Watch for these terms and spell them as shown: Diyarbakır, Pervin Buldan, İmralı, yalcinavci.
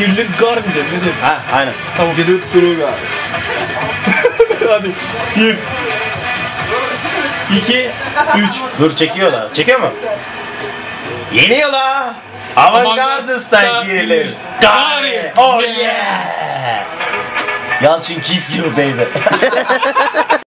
Yıllık gar mı dedin? Ne dedin? Ha, aynen. Tamam. Yıllık duru gar. Hadi. 1 2 3 Dur çekiyorlar. Çekiyor mu? Yeni yola Avantgardist'tan girilir. Gari. Oh yeah. Yalçın kiss you baby.